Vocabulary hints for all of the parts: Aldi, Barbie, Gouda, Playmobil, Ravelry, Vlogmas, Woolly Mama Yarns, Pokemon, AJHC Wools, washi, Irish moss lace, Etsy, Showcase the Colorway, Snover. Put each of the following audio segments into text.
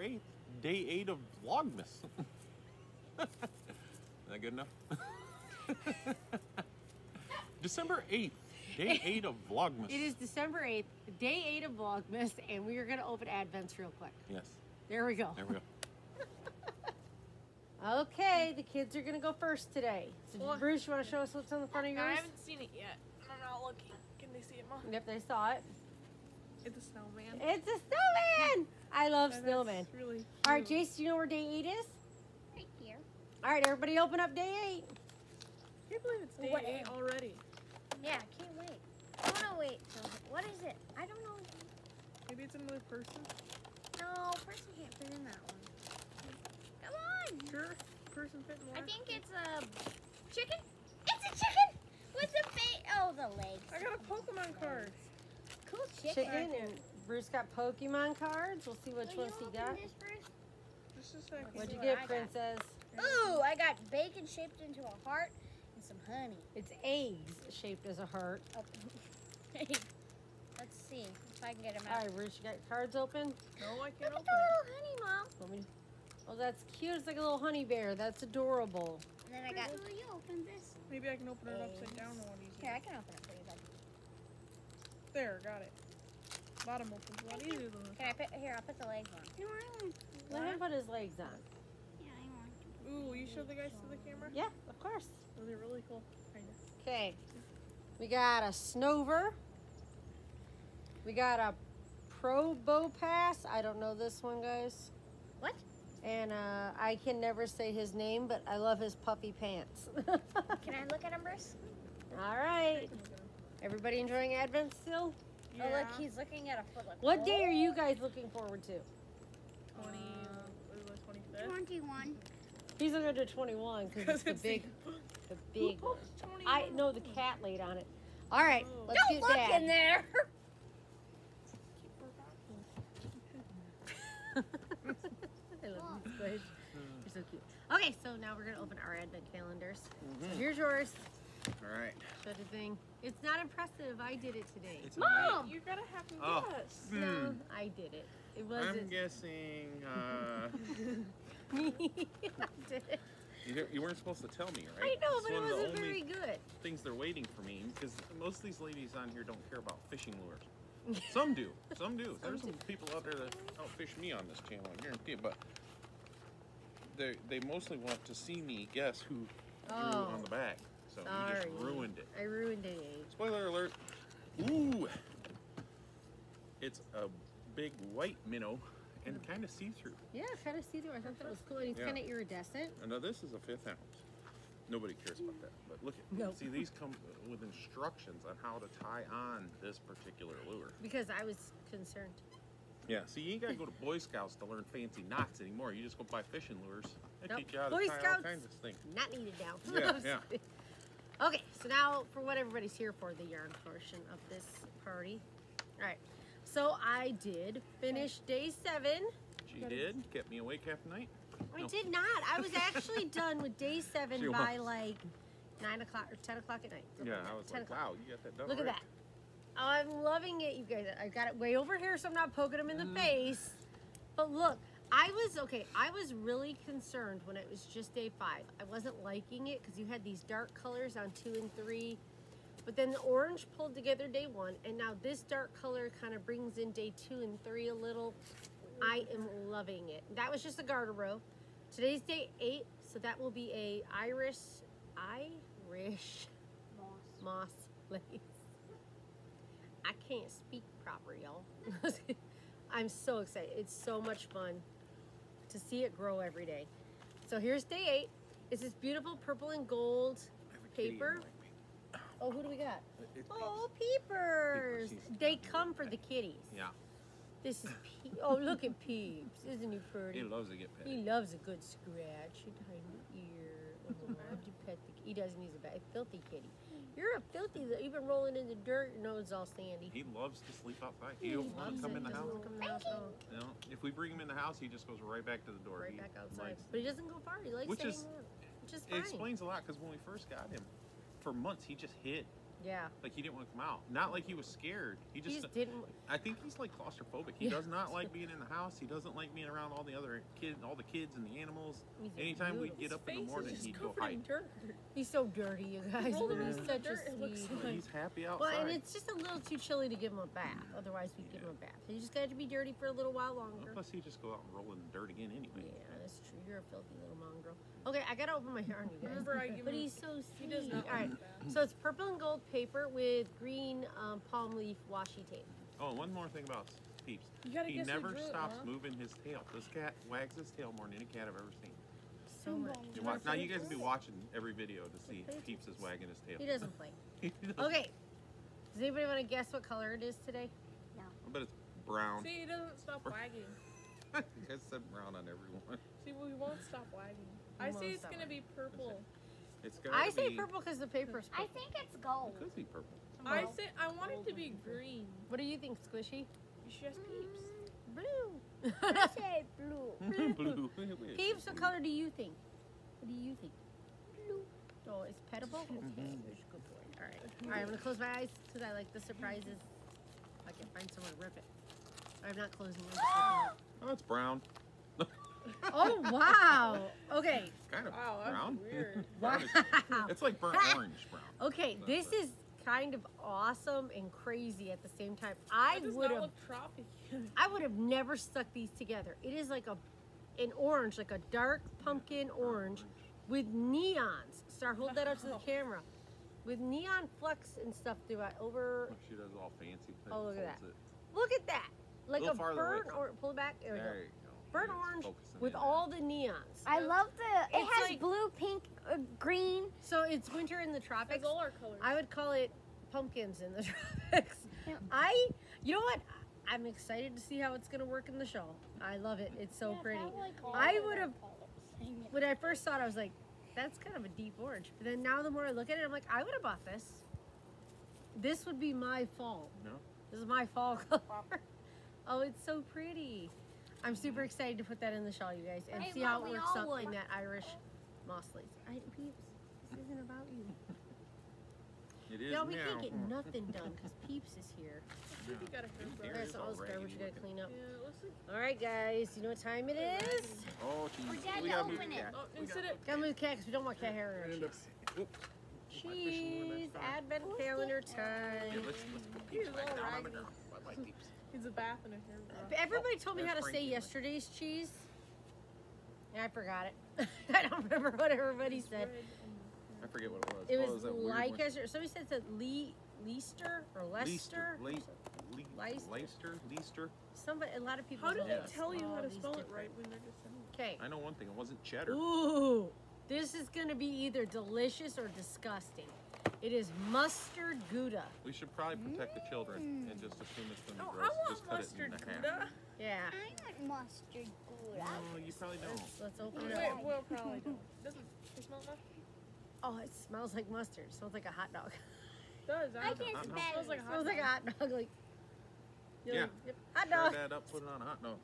8th, day 8 of Vlogmas. Is that good enough? December 8th, day 8 of Vlogmas. It is December 8th, day 8 of Vlogmas, and we are going to open Advents real quick. Yes. There we go. There we go. Okay, the kids are going to go first today. So, well, Bruce, you want to show us what's on the front of yours? I haven't seen it yet. I'm not looking. Can they see it, Mom? Yep, they saw it. It's a snowman. It's a snowman! I love snowman. Really cute. All right, Jace, do you know where day 8 is? Right here. All right, everybody open up day 8. I can't believe it's day 8 already. Yeah, I can't wait. I want to wait. So what is it? I don't know. Maybe it's another person? No, person can't fit in that one. Come on! Sure, person fit in one. I think it's a chicken. It's a chicken! With the face. Oh, the legs. I got a Pokemon card. Cool chicken. And Bruce got Pokemon cards. We'll see which ones he got. Just a second. What'd you get, Princess? Ooh, I got bacon shaped into a heart and some honey. It's eggs shaped as a heart. Okay. Let's see if I can get them out. All right, Bruce, you got your cards open? No, I can't open it. Look at the little honey, Mom. Oh, that's cute. It's like a little honey bear. That's adorable. And then I got... Will you open this? Maybe I can open it upside down on one easier. Yeah, I can open it for you, buddy. There, got it. Bottom opens a lot easier than this. Can I put... Here, I'll put the legs on. No, I don't want to. Let him put his legs on. Yeah, I want to. Ooh, you show the guys to the camera? Yeah, of course. Those are really cool. Okay. We got a Snover. We got a Pro Bow Pass. I don't know this one, guys. What? And I can never say his name, but I love his puffy pants. Can I look at him, Bruce? All right. Everybody enjoying Advent still? Yeah. Oh, look, he's looking at a footlook. What day are you guys looking forward to? 25th? 21. He's looking to 21 because it's the big one. I know the cat laid on it. All right, let's do that. Don't look in there. I love these guys. They're so cute. Okay, so now we're going to open our advent calendars. Mm-hmm. So here's yours. All right. Shut the thing. It's not impressive. I did it today. It's Mom! You're going to have to guess. Oh. No, I did it. It wasn't. I'm guessing... I did it. You weren't supposed to tell me, right? I know, but it wasn't very good. Things they're waiting for me, because most of these ladies on here don't care about fishing lures. Some do. Some do. There's some people out there that don't fish me on this channel, I guarantee it, but they mostly want to see me guess who drew on the back. So you just ruined it. I ruined it. Spoiler alert. Ooh. It's a big white minnow and kind of see-through. Yeah, kind of see-through. I thought that was cool. And it's kind of iridescent. And now this is a 5th ounce. Nobody cares about that, but look at see, these come with instructions on how to tie on this particular lure. Because I was concerned. Yeah, see, you ain't gotta go to Boy Scouts to learn fancy knots anymore. You just go buy fishing lures. They teach you how to tie all kinds of things. Not needed now. Yeah, yeah. Okay, so now for what everybody's here for, the yarn portion of this party. All right, so I did finish day 7. She did. Kept me awake half the night. I did not. I was actually done with day 7 by like 9 o'clock or 10 o'clock at night. Yeah, I was like, wow, you got that done. Look at that. Oh, I'm loving it, you guys. I got it way over here, so I'm not poking him in the face. But look, I was really concerned when it was just day 5. I wasn't liking it because you had these dark colors on 2 and 3. But then the orange pulled together day 1, and now this dark color kind of brings in day 2 and 3 a little. I am loving it. That was just a garter row. Today's day 8, so that will be a Irish moss lace. I can't speak proper, y'all. I'm so excited. It's so much fun to see it grow every day. So here's day 8. It's this beautiful purple and gold paper. Oh, who do we got? Oh, peepers. They come for the kitties. Yeah. This is oh, look at Peeps. Isn't he pretty? He loves to get pet. He loves a good scratch behind the ear. He doesn't. He's a filthy kitty. You're a filthy. You've been rolling in the dirt. Your nose is all sandy. He loves to sleep outside. He don't want to come in the house. No, if we bring him in the house, he just goes right back to the door. Right back outside. But he doesn't go far. He likes staying warm. Which is fine. It explains a lot because when we first got him, for months he just hid. Yeah. Like he didn't want to come out. Not like he was scared. He just didn't. I think he's like claustrophobic. He does not like being in the house. He doesn't like being around all the other kids, all the kids and the animals. Anytime we'd get up in the morning, he'd go hide. He's so dirty, you guys. He's such a sweet. Like he's happy outside. Well, and it's just a little too chilly to give him a bath. Otherwise, we'd give him a bath. He just got to be dirty for a little while longer. Well, plus, he just go out and roll in the dirt again anyway. Yeah, that's true. You're a filthy little mongrel. Okay, I gotta open my yarn, you guys. Remember, I give. But he's so sweet. He does not. All right, so it's purple and gold paper with green palm leaf washi tape. Oh, one more thing about Peeps. He never stops moving his tail. This cat wags his tail more than any cat I've ever seen. So much. Now you guys will be watching every video to see Peeps is wagging his tail. He doesn't play. Okay. Does anybody want to guess what color it is today? No. I bet it's brown. See, he doesn't stop wagging. You guys said brown on everyone. See, well, we won't stop wagging. I say it's going to be purple. I say purple because the paper's purple. I think it's gold. It could be purple. I say I want it to be green. What do you think, Squishy? You should ask Peeps. Blue. I say blue. Blue. Peeps, what color do you think? What do you think? Blue. Oh, it's petable? Okay, good boy. All right. All right, I'm going to close my eyes because I like the surprises. I can find someone to rip it. I'm not closing my eyes. Oh, it's brown. Oh wow! Okay. It's kind of brown. That's weird. Wow. It's like burnt orange brown. Okay, so this is kind of awesome and crazy at the same time. I would have never stuck these together. It is like an orange, like a dark pumpkin orange, with neons. Start hold that up to the camera. With neon flux and stuff throughout over. She does all fancy things. Oh, look at that! Look at that! Like a burnt or pull it back. There you go. Burnt orange with all the neons. I love the, it has like blue, pink, green. So it's winter in the tropics. It's all our colors. I would call it pumpkins in the tropics. Yeah. You know what? I'm excited to see how it's going to work in the show. I love it. It's so pretty. I would have, when I first saw it, I was like, that's kind of a deep orange. But then now the more I look at it, I'm like, I would have bought this. This would be my fall. No. This is my fall color. Oh, it's so pretty. I'm super excited to put that in the shawl, you guys, and see how it works out in that Irish moss lace. Peeps, this isn't about you. It is now. We can't get nothing done because Peeps is here. You got all this garbage you got to clean up. All right, guys, you know what time it is? Oh, jeez. We're dead to open it. Gotta move the cat because we don't want cat hair on our cheeks. Cheese, advent calendar time. Yeah, let's put Peeps back down on the ground. I like Peeps. It's a bath and a hair brush. Everybody told me how to say yesterday's cheese. Yeah, I forgot it. I don't remember what everybody said. I forget what it was. It was Leicester. Somebody said it's Leicester or Leicester. Leicester. Somebody, a lot of people. How do they tell you how to spell it right when they're just saying it? Okay. I know one thing. It wasn't cheddar. Ooh. This is going to be either delicious or disgusting. It is mustard Gouda. We should probably protect the children and just assume it's going to be gross. I want just mustard Gouda. Yeah. I want mustard Gouda. No, you probably don't. Let's open it up. We'll probably don't. Doesn't it smell mustard? Oh, it smells like mustard. It smells like a hot dog. It does. I can't smell it. It smells like a hot dog. Like, yeah. Yep. Hot dog. Stir that up, put it on a hot dog.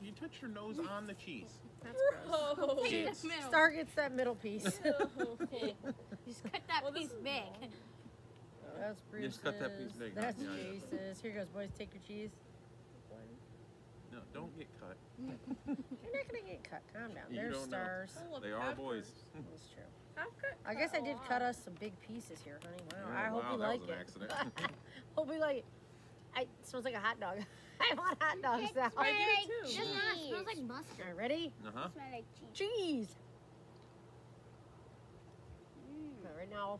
You touch your nose on the cheese. That's gross. Star gets that middle piece. Just cut that piece big. That's Bruce's. Just cut that piece big. That's Chase's. Here goes, boys. Take your cheese. No, don't get cut. You're not going to get cut. Calm down. They're stars. They are boys. That's true. I guess I did cut us some big pieces here, honey. Wow. I hope you like it. That was an accident. Hope you like it. It smells like a hot dog. I want hot dogs now. I do too. It smells like mustard. Right, ready? It smells like cheese. Cheese. Not right now.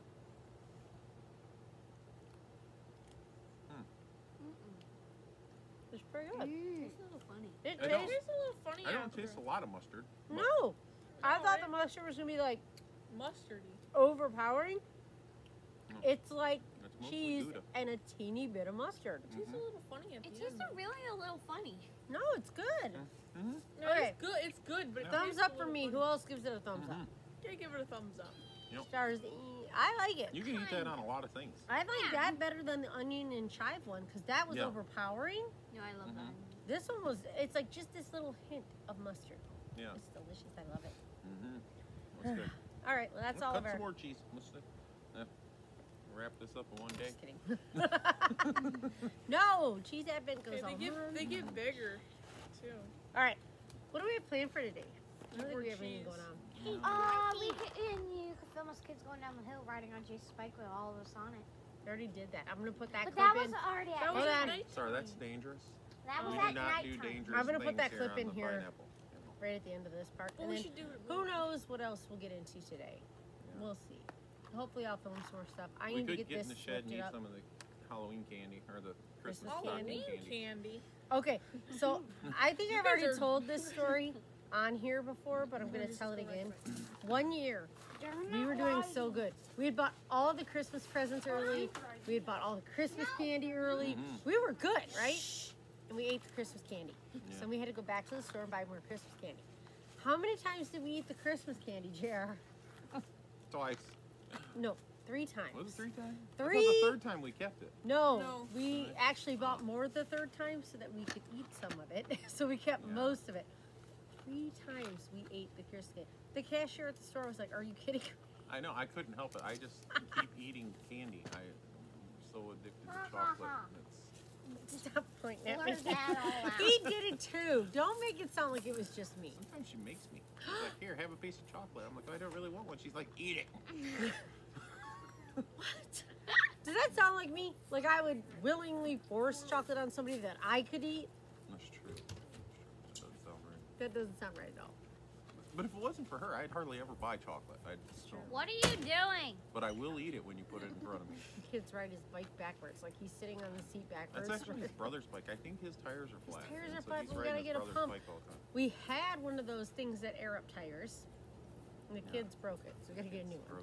It's pretty good. It tastes a little funny. It tastes a little funny. I don't taste a lot of mustard. No. I thought the mustard was going to be like mustardy, overpowering. It's like cheese and a teeny bit of mustard. It tastes a little funny. It tastes really a little funny. No, it's good. No, okay. It's good. It's good. But thumbs up for me. Funny. Who else gives it a thumbs up? You give it a thumbs up. Yep. Stars. I like it. You can eat that on a lot of things. I like that better than the onion and chive one because that was overpowering. No, I love that. This one was. It's like just this little hint of mustard. Yeah. It's delicious. I love it. That's good. All right. Well, that's all of our cheese. wrap this up in one day? Just kidding. No, cheese advent goes on. They get bigger, too. All right, what do we have planned for today? I don't think we have anything going on. Hey, you could film us kids going down the hill riding on Jace's bike with all of us on it. I already did that. I'm gonna put that clip in. But that was already at night. Sorry, that's dangerous. That was at night. I'm gonna put that clip in here, right at the end of this part. And then who knows what else we'll get into today? We'll see. Hopefully, I'll film some more stuff. I need to get this lifted up. We could get in the shed and eat some of the Halloween candy or the Christmas candy. Okay, so I think I've already told this story on here before, but I'm going to tell it again. One year, we were doing so good. We had bought all the Christmas presents early. We had bought all the Christmas candy early. We were good, right? And we ate the Christmas candy. Yeah. So we had to go back to the store and buy more Christmas candy. How many times did we eat the Christmas candy, JR? Twice. No, 3 times. Was it 3 times? 3. I thought the 3rd time we kept it. No, we actually bought more the 3rd time so that we could eat some of it. So we kept most of it. 3 times we ate the Christmas candy. The cashier at the store was like, "Are you kidding?" I know. I couldn't help it. I just keep eating candy. I'm so addicted to chocolate. Stop pointing at me. He did it too. Don't make it sound like it was just me. Sometimes she makes me. She's like, "Here, have a piece of chocolate." I'm like, "I don't really want one." She's like, "Eat it." What? Does that sound like me? Like I would willingly force chocolate on somebody that I could eat? That's true. That doesn't sound right. That doesn't sound right at all. But if it wasn't for her, I'd hardly ever buy chocolate. What are you doing? But I will eat it when you put it in front of me. The kid's riding his bike backwards. Like he's sitting on the seat backwards. That's actually his brother's bike. I think his tires are flat. His tires are flat, but we gotta get a pump. We had one of those things that air up tires. And the kids broke it, so we gotta get a new one.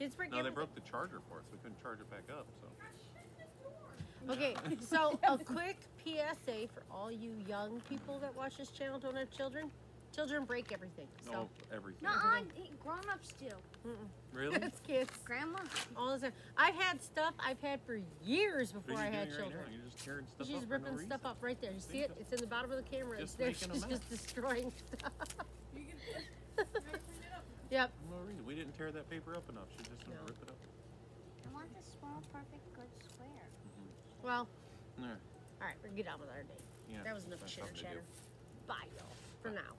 Kids broke it. No, they broke the charger for us. We couldn't charge it back up, so. Okay, so a quick PSA for all you young people that watch this channel, don't have children. Children break everything. So. Oh, everything. No, grown-ups do. Really? That's kids. Grandma. All the time. I've had stuff I've had for years before I had children. Right, you're just tearing stuff up. She's ripping stuff up right there. You see it? It's in the bottom of the camera. It's there. She's just destroying stuff. You can clean it up. Yep. No reason. We didn't tear that paper up enough. She just wanted to rip it up. I want the small, perfect, good square. Well. All right. We're going to get on with our day. Yeah, that was enough chitter-chatter. Bye, y'all. For now.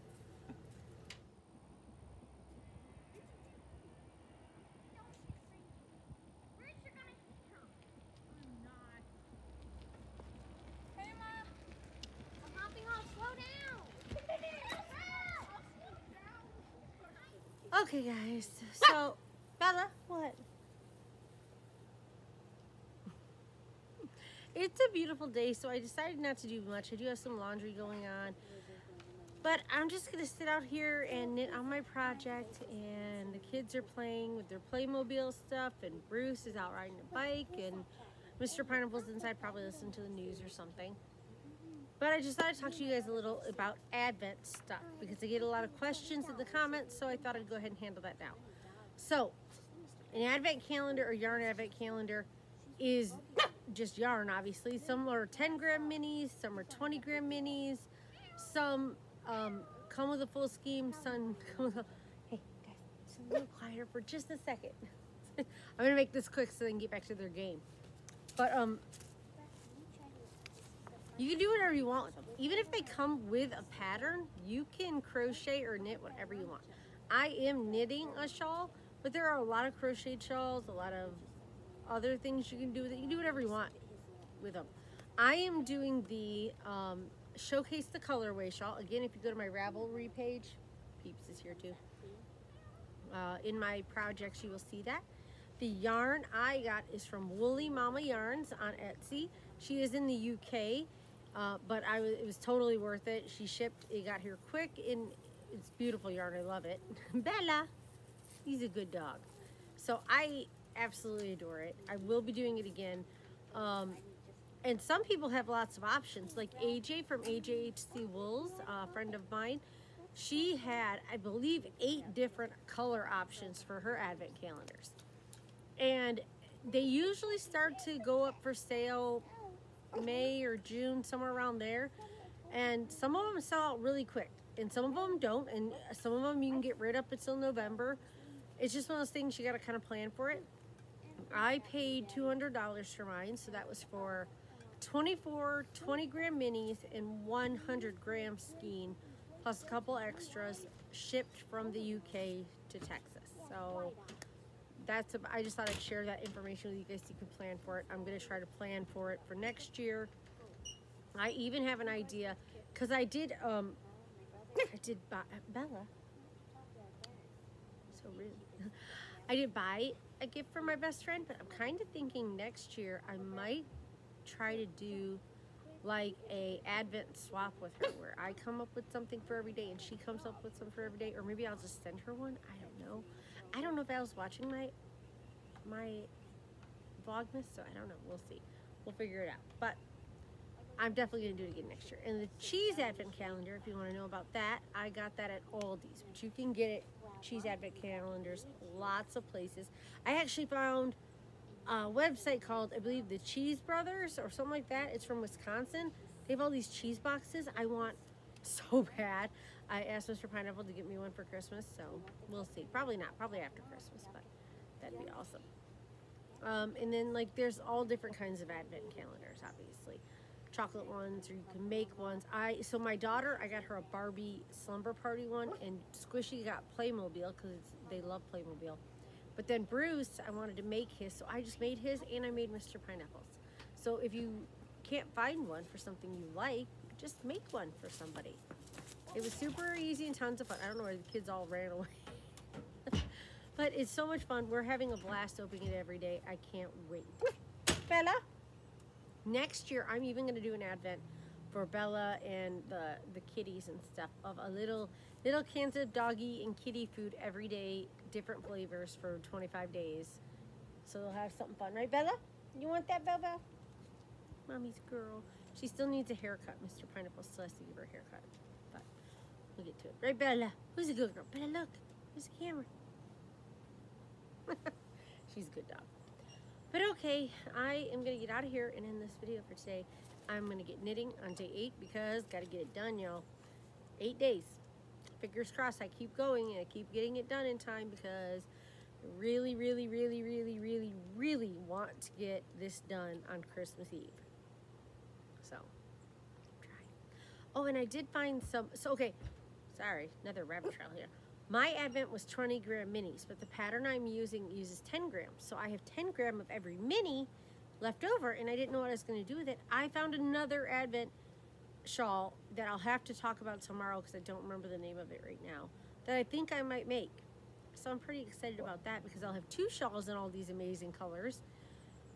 Okay, guys, so, Bella, what? It's a beautiful day, so I decided not to do much. I do have some laundry going on, but I'm just going to sit out here and knit on my project, and the kids are playing with their Playmobil stuff, and Bruce is out riding a bike, and Mr. Pineapple's inside probably listening to the news or something. But I just thought I'd talk to you guys a little about Advent stuff because I get a lot of questions in the comments, so I thought I'd go ahead and handle that now. So, an Advent calendar or yarn Advent calendar is just yarn, obviously. Some are 10-gram minis, some are 20-gram minis, some come with a full scheme, some come with a... Hey, guys, it's a little quieter for just a second. I'm going to make this quick so they can get back to their game. But, you can do whatever you want with them. Even if they come with a pattern, you can crochet or knit whatever you want. I am knitting a shawl, but there are a lot of crocheted shawls, a lot of other things you can do with it. You can do whatever you want with them. I am doing the Showcase the Colorway shawl. Again, if you go to my Ravelry page, Peeps is here too. In my projects, you will see that. The yarn I got is from Woolly Mama Yarns on Etsy. She is in the UK. But it was totally worth it. She shipped, it got here quick, and it's beautiful yarn. I love it. Bella, he's a good dog. So I absolutely adore it. I will be doing it again. And some people have lots of options, like AJ from AJHC Wools, a friend of mine. She had, I believe, 8 different color options for her advent calendars. And they usually start to go up for sale May or June, somewhere around there, and some of them sell out really quick and some of them don't, and some of them you can get rid of until November. It's just one of those things you got to kind of plan for it. I paid $200 for mine, so that was for 24 20-gram minis and 100-gram skein, plus a couple extras shipped from the UK to Texas. So that's, I just thought I'd share that information with you guys so you can plan for it. I'm going to try to plan for it for next year. I even have an idea because I did buy Bella. So rude. I did buy a gift for my best friend, but I'm kind of thinking next year I might try to do like a advent swap with her, where I come up with something for every day and she comes up with something for every day, or maybe I'll just send her one. I don't know. I don't know if I was watching my Vlogmas, so I don't know. We'll see. We'll figure it out. But I'm definitely going to do it again next year. And the cheese advent calendar, if you want to know about that, I got that at Aldi's. But you can get it, cheese advent calendars, lots of places. I actually found a website called, I believe, the Cheese Brothers or something like that. It's from Wisconsin. They have all these cheese boxes I want so bad. I asked Mr. Pineapple to get me one for Christmas, so we'll see. Probably not. Probably after Christmas, but that'd be awesome. And then, like, there's all different kinds of advent calendars, obviously. Chocolate ones, or you can make ones. So my daughter, I got her a Barbie slumber party one, and Squishy got Playmobil because they love Playmobil. But then Bruce, I wanted to make his, so I just made his, and I made Mr. Pineapple's. So if you can't find one for something you like, just make one for somebody. It was super easy and tons of fun. I don't know why the kids all ran away. But it's so much fun. We're having a blast opening it every day. I can't wait. Bella? Next year, I'm even going to do an advent for Bella and the kitties and stuff, of a little cans of doggy and kitty food every day, different flavors for 25 days. So they'll have something fun. Right, Bella? You want that, Bella? Mommy's girl. She still needs a haircut. Mr. Pineapple still has to give her a haircut. But we'll get to it. Right, Bella? Who's a good girl? Bella, look. There's a camera. She's a good dog. But okay, I am going to get out of here and end this video for today. I'm going to get knitting on day 8 because got to get it done, y'all. 8 days. Fingers crossed I keep going and I keep getting it done in time, because I really, really, really, really, really, really want to get this done on Christmas Eve. So, I'm trying. Oh, and I did find some... So, okay. Sorry, another rabbit trail here. My advent was 20-gram minis, but the pattern I'm using uses 10 grams. So I have 10 grams of every mini left over, and I didn't know what I was going to do with it. I found another advent shawl that I'll have to talk about tomorrow because I don't remember the name of it right now, that I think I might make. So I'm pretty excited about that because I'll have 2 shawls in all these amazing colors.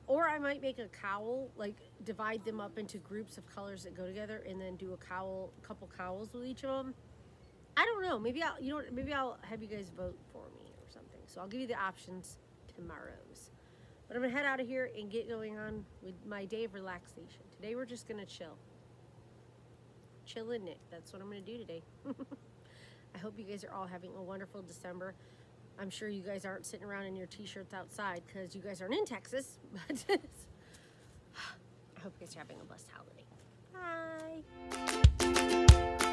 Or I might make a cowl, like divide them up into groups of colors that go together and then do a cowl, a couple cowls with each of them. I don't know. Maybe I'll, you know what, maybe I'll have you guys vote for me or something. So I'll give you the options tomorrow's. But I'm going to head out of here and get going on with my day of relaxation. Today we're just going to chill. Chill and knit. That's what I'm going to do today. I hope you guys are all having a wonderful December. I'm sure you guys aren't sitting around in your t-shirts outside because you guys aren't in Texas. But I hope you guys are having a blessed holiday. Bye.